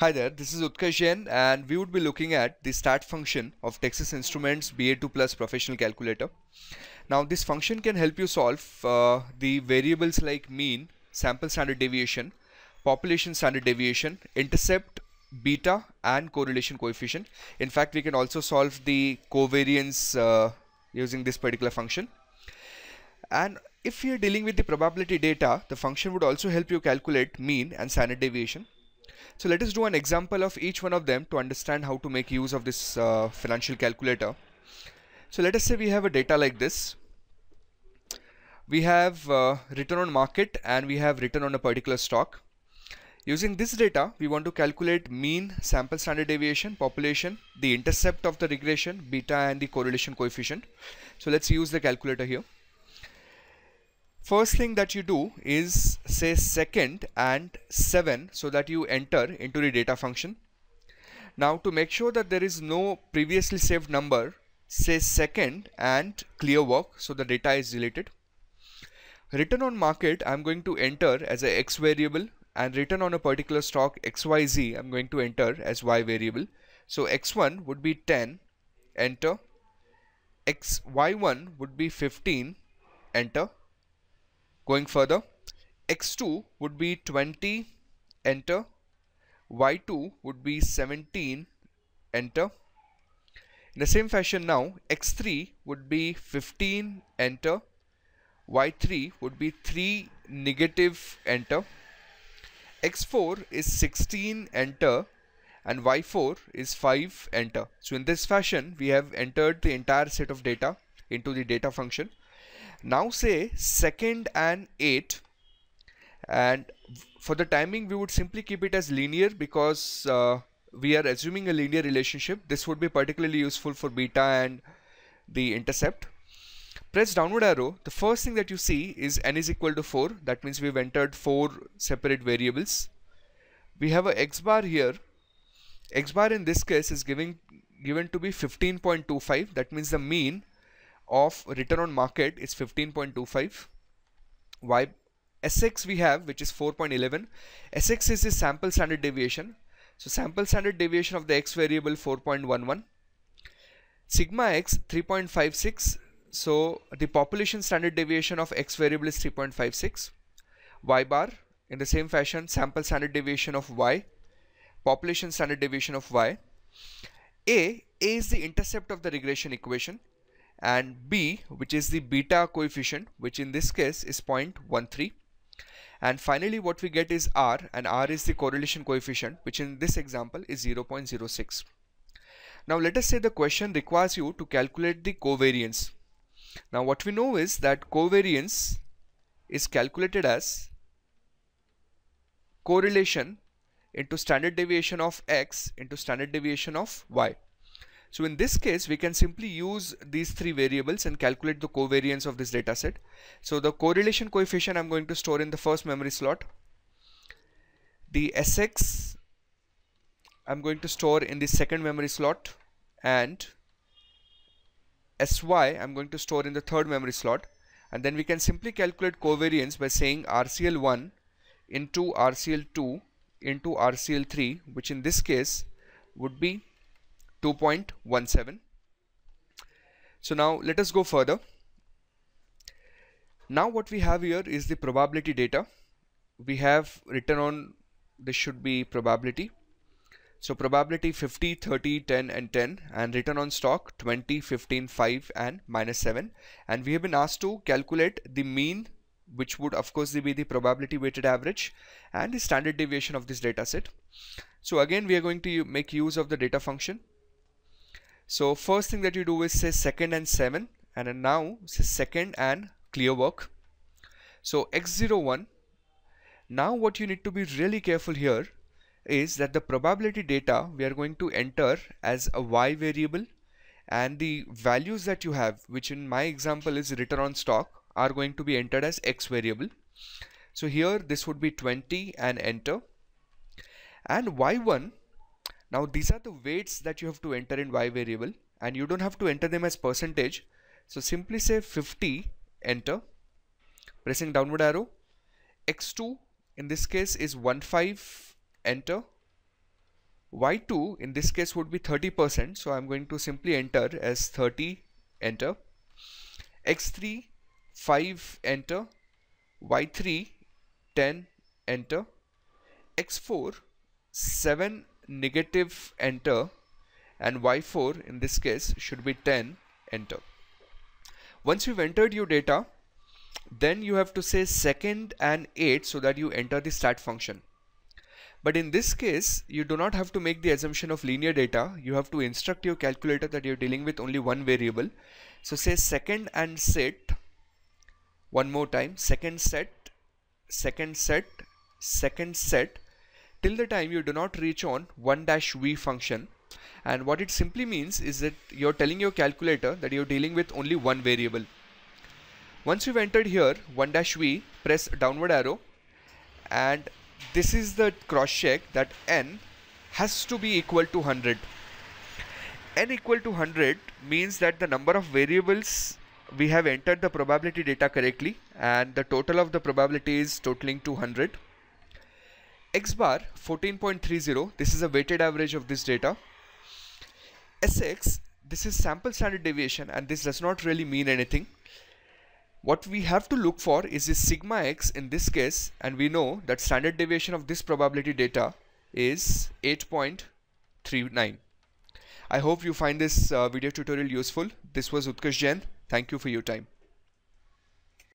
Hi there, this is Utkarsh Jain and we would be looking at the STAT function of Texas Instruments BA2 Plus Professional Calculator. Now this function can help you solve the variables like mean, sample standard deviation, population standard deviation, intercept, beta and correlation coefficient. In fact, we can also solve the covariance using this particular function. And if you are dealing with the probability data, the function would also help you calculate mean and standard deviation. So let us do an example of each one of them to understand how to make use of this financial calculator. So let us say we have a data like this. We have return on market and we have return on a particular stock. Using this data, we want to calculate mean, sample standard deviation, population, the intercept of the regression, beta and the correlation coefficient. So let's use the calculator here. First thing that you do is say second and 7 so that you enter into the data function. Now to make sure that there is no previously saved number, say second and clear work so the data is deleted. Return on market I'm going to enter as a X variable and return on a particular stock XYZ I'm going to enter as Y variable. So X1 would be 10, enter. Y1 would be 15, enter. Going further, X2 would be 20, enter, Y2 would be 17, enter. In the same fashion now, X3 would be 15, enter, Y3 would be 3, negative, enter, X4 is 16, enter, and Y4 is 5, enter. So in this fashion, we have entered the entire set of data into the data function. Now say second and 8, and for the timing we would simply keep it as linear because we are assuming a linear relationship. This would be particularly useful for beta and the intercept. Press downward arrow. The first thing that you see is n is equal to 4. That means we've entered 4 separate variables. We have a x bar here. X bar in this case is given to be 15.25. That means the mean of return on market is 15.25. Y SX we have, which is 4.11. SX is the sample standard deviation. So sample standard deviation of the X variable 4.11. Sigma X 3.56. So the population standard deviation of X variable is 3.56. Y bar in the same fashion, sample standard deviation of Y, population standard deviation of Y. A is the intercept of the regression equation. And B, which is the beta coefficient, which in this case is 0.13. And finally what we get is R, and R is the correlation coefficient, which in this example is 0.06. Now let us say the question requires you to calculate the covariance. Now what we know is that covariance is calculated as correlation into standard deviation of X into standard deviation of Y. So in this case, we can simply use these 3 variables and calculate the covariance of this data set. So the correlation coefficient I'm going to store in the first memory slot. The SX I'm going to store in the second memory slot, and SY I'm going to store in the third memory slot. And then we can simply calculate covariance by saying RCL1 into RCL2 into RCL3, which in this case would be 2.17. So now let us go further. Now what we have here is the probability data. We have written on, this should be probability. So probability 50, 30, 10 and 10, and return on stock 20, 15, 5 and -7. And we have been asked to calculate the mean, which would of course be the probability weighted average, and the standard deviation of this data set. So again we are going to make use of the data function. So first thing that you do is say second and 7, and then now say second and clear work. So X01. Now what you need to be really careful here is that the probability data we are going to enter as a Y variable, and the values that you have, which in my example is return on stock, are going to be entered as X variable. So here this would be 20 and enter. And Y1. Now these are the weights that you have to enter in Y variable, and you don't have to enter them as percentage. So simply say 50, enter, pressing downward arrow. X2 in this case is 15, enter, Y2 in this case would be 30%, so I'm going to simply enter as 30, enter. X3, 5, enter. Y3, 10, enter. X4, 7, negative, enter. And Y4 in this case should be 10, enter. Once you've entered your data, then you have to say second and 8 so that you enter the STAT function. But in this case, you do not have to make the assumption of linear data. You have to instruct your calculator that you're dealing with only one variable. So say second and set, one more time, second set, second set, second set, till the time you do not reach on 1-v function. And what it simply means is that you're telling your calculator that you're dealing with only one variable. Once you've entered here, 1-v, press downward arrow, and this is the cross check that n has to be equal to 100. N equal to 100 means that the number of variables we have entered the probability data correctly, and the total of the probability is totaling to 100. X bar 14.30, this is a weighted average of this data. Sx, this is sample standard deviation, and this does not really mean anything. What we have to look for is this sigma x in this case, and we know that standard deviation of this probability data is 8.39. I hope you find this video tutorial useful. This was Utkarsh Jain. Thank you for your time.